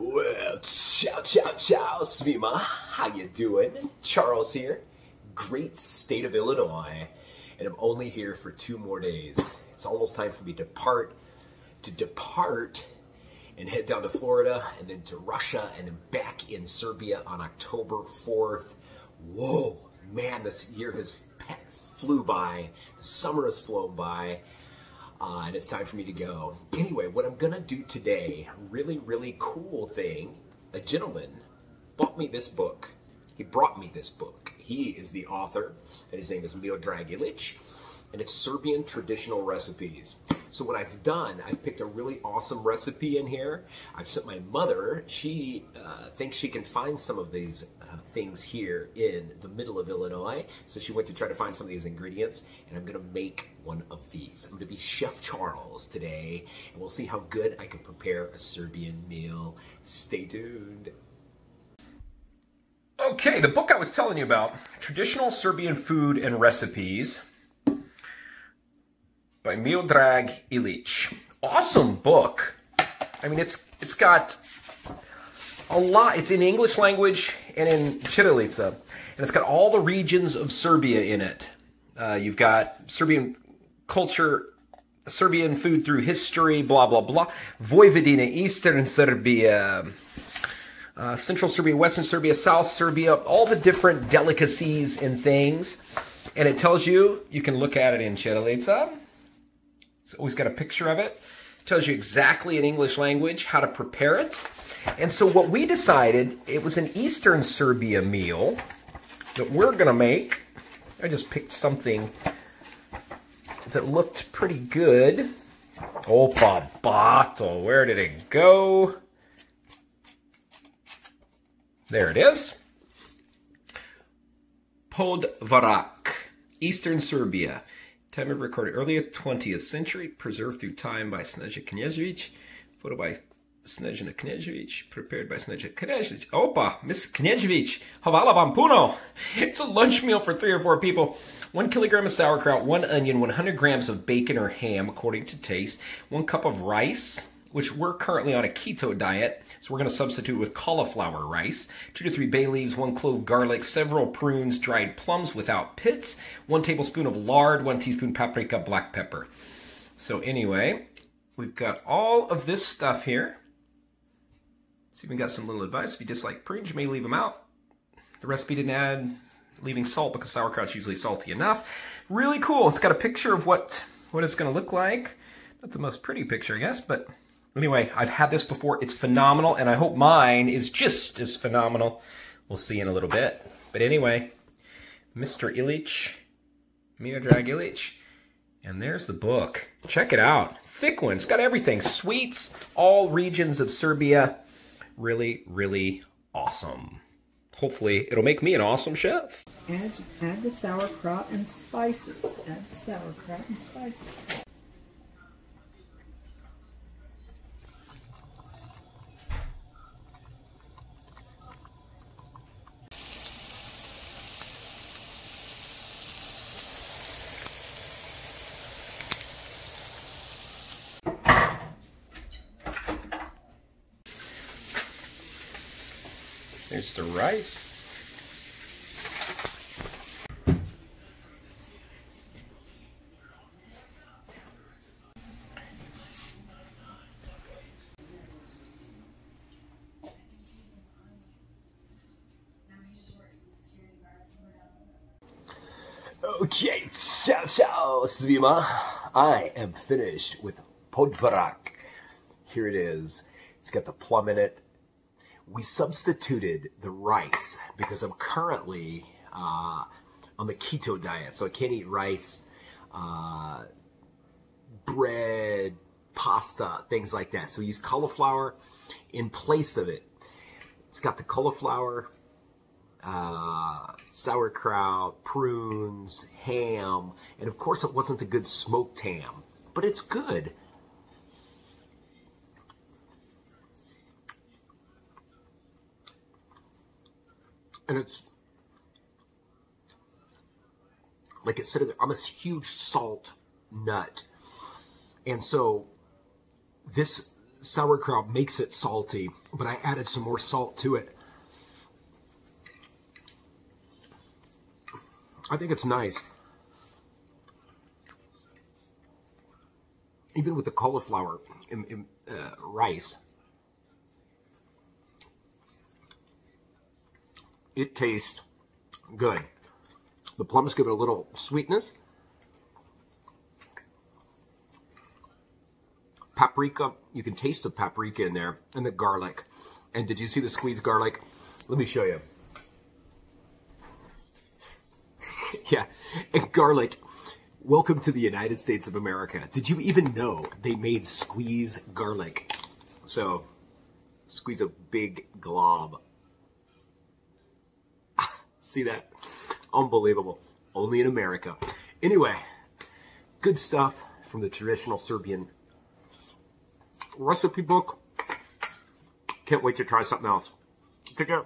Well, ciao svima, how you doing? Charles here, great state of Illinois, and I'm only here for 2 more days. It's almost time for me to depart and head down to Florida, and then to Russia, and then back in Serbia on October 4th. Whoa, man, this year has flew by, the summer has flown by, and it's time for me to go. Anyway, what I'm gonna do today, really cool thing, a gentleman bought me this book. He brought me this book. He is the author, and his name is Miodrag Ilic, and it's Serbian traditional recipes. So what I've done, I've picked a really awesome recipe in here. I've sent my mother. She thinks she can find some of these things here in the middle of Illinois. So she went to try to find some of these ingredients, and I'm gonna make one of these. I'm gonna be Chef Charles today, and we'll see how good I can prepare a Serbian meal. Stay tuned. Okay, the book I was telling you about, Traditional Serbian Food and Recipes, by Miodrag Ilic. Awesome book. I mean, it's got a lot. It's in English language and in Ćirilica, and it's got all the regions of Serbia in it. You've got Serbian culture, Serbian food through history, blah, blah, blah. Vojvodina, Eastern Serbia, Central Serbia, Western Serbia, South Serbia, all the different delicacies and things. And it tells you, you can look at it in Ćirilica. It's always got a picture of it. It tells you exactly in English language how to prepare it. And so what we decided, it was an Eastern Serbia meal that we're gonna make. I just picked something that looked pretty good. Opa bottle, where did it go? There it is. Podvarak, Eastern Serbia. Time of recording, early 20th century, preserved through time by Snežana Knežević, photo by Snežana Knežević, prepared by Snežana Knežević. Opa, Miss Knežević, hvala vam puno. It's a lunch meal for 3 or 4 people. 1 kilogram of sauerkraut, 1 onion, 100 grams of bacon or ham, according to taste, 1 cup of rice, which we're currently on a keto diet, so we're going to substitute with cauliflower rice, 2 to 3 bay leaves, 1 clove garlic, several prunes, dried plums without pits, 1 tablespoon of lard, 1 teaspoon paprika, black pepper. So anyway, we've got all of this stuff here. See, we got some little advice. If you dislike prunes, you may leave them out. The recipe didn't add leaving salt because sauerkraut's usually salty enough. Really cool. It's got a picture of what it's going to look like. Not the most pretty picture, I guess, but anyway, I've had this before. It's phenomenal, and I hope mine is just as phenomenal. We'll see in a little bit. But anyway, Mr. Ilic, Miodrag Ilic, and there's the book. Check it out. Thick one. It's got everything. Sweets, all regions of Serbia. Really awesome. Hopefully, it'll make me an awesome chef. Add the sauerkraut and spices. There's the rice. Okay, ciao svima. I am finished with podvarak. Here it is. It's got the plum in it. We substituted the rice because I'm currently on the keto diet, so I can't eat rice, bread, pasta, things like that. So we use cauliflower in place of it. It's got the cauliflower, sauerkraut, prunes, ham, and of course it wasn't the good smoked ham, but it's good. And it's, like it said in there, I'm a huge salt nut. And so this sauerkraut makes it salty, but I added some more salt to it. I think it's nice. Even with the cauliflower and rice, it tastes good. The plums give it a little sweetness. Paprika, you can taste the paprika in there, and the garlic. And did you see the squeezed garlic? Let me show you. Yeah, and garlic. Welcome to the United States of America. Did you even know they made squeezed garlic? So, squeeze a big glob. See that? Unbelievable. Only in America. Anyway, good stuff from the traditional Serbian recipe book. Can't wait to try something else. Take care.